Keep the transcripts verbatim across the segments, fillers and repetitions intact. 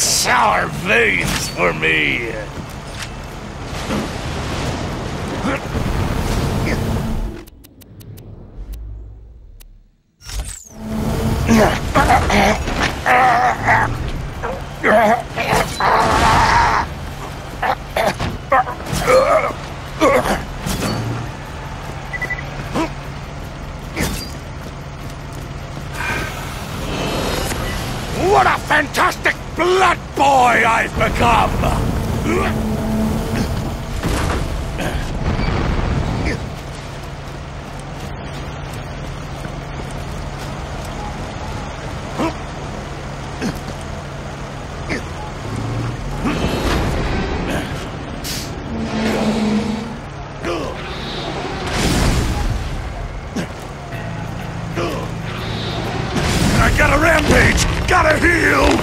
sour veins for me! What a fantastic blood boy I've become! I got a rampage! Gotta heal!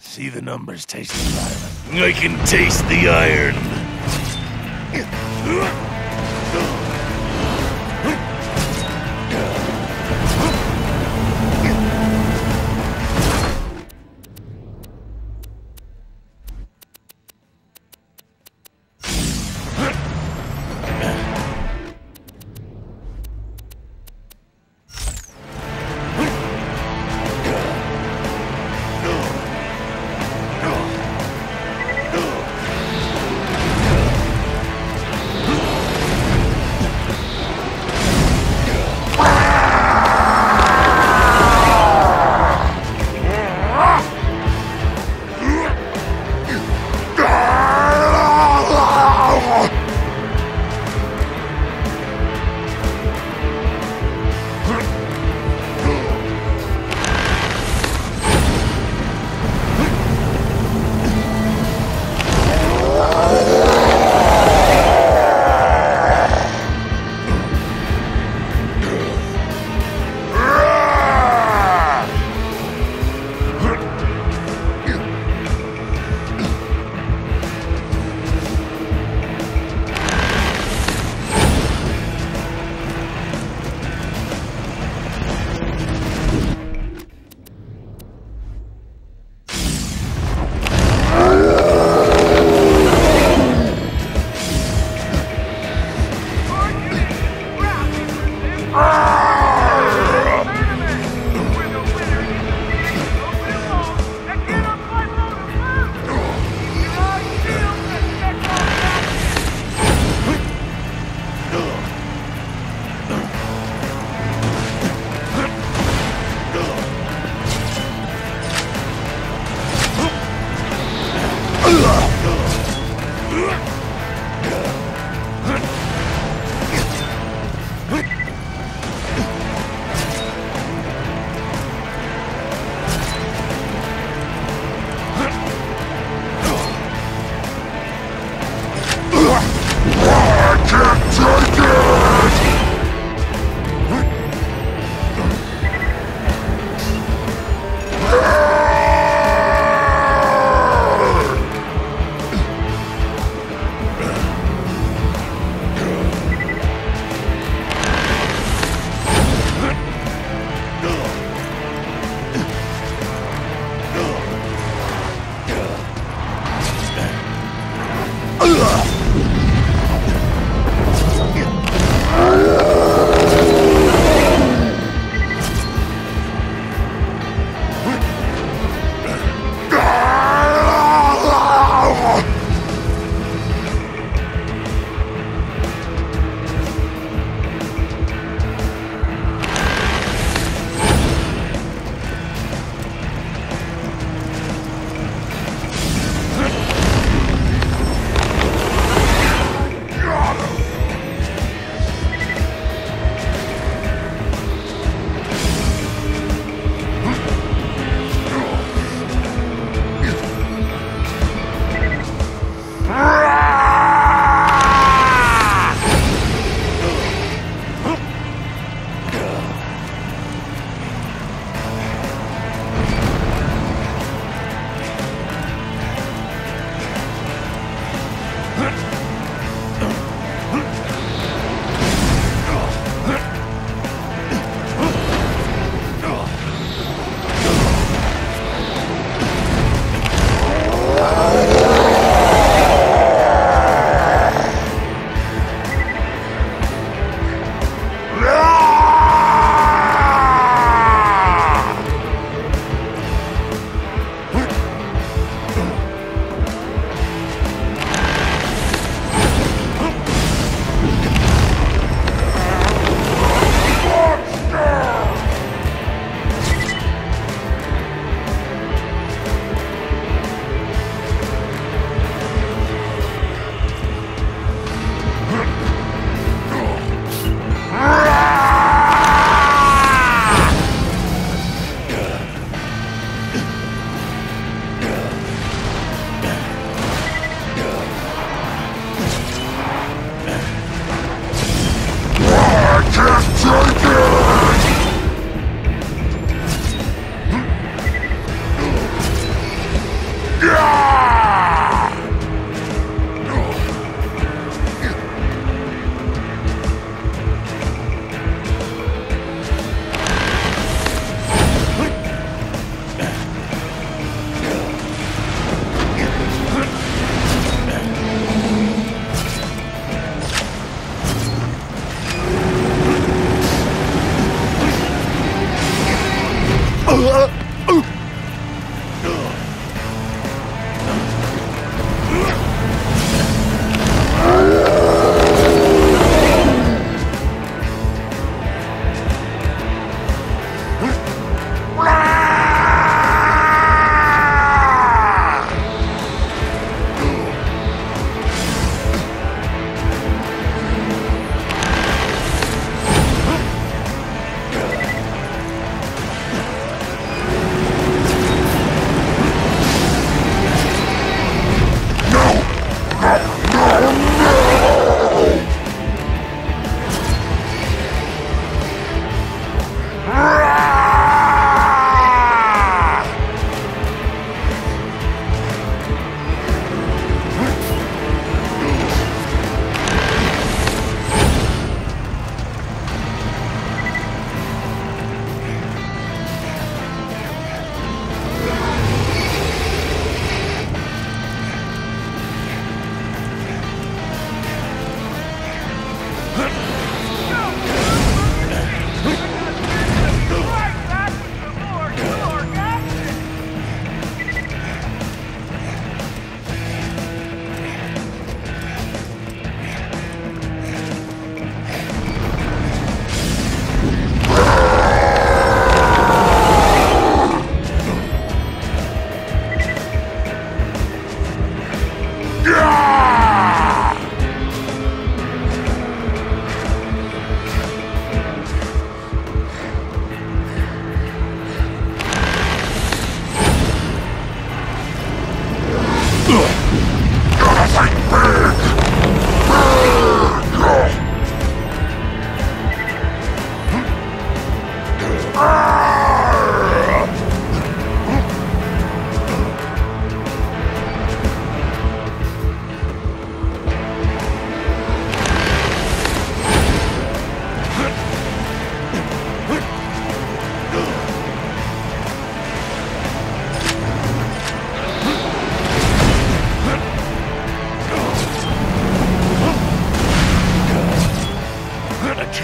See the numbers, taste the iron. I can taste the iron.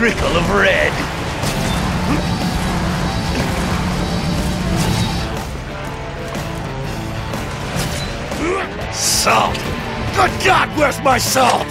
trickle of red. Salt! Good God, where's my salt?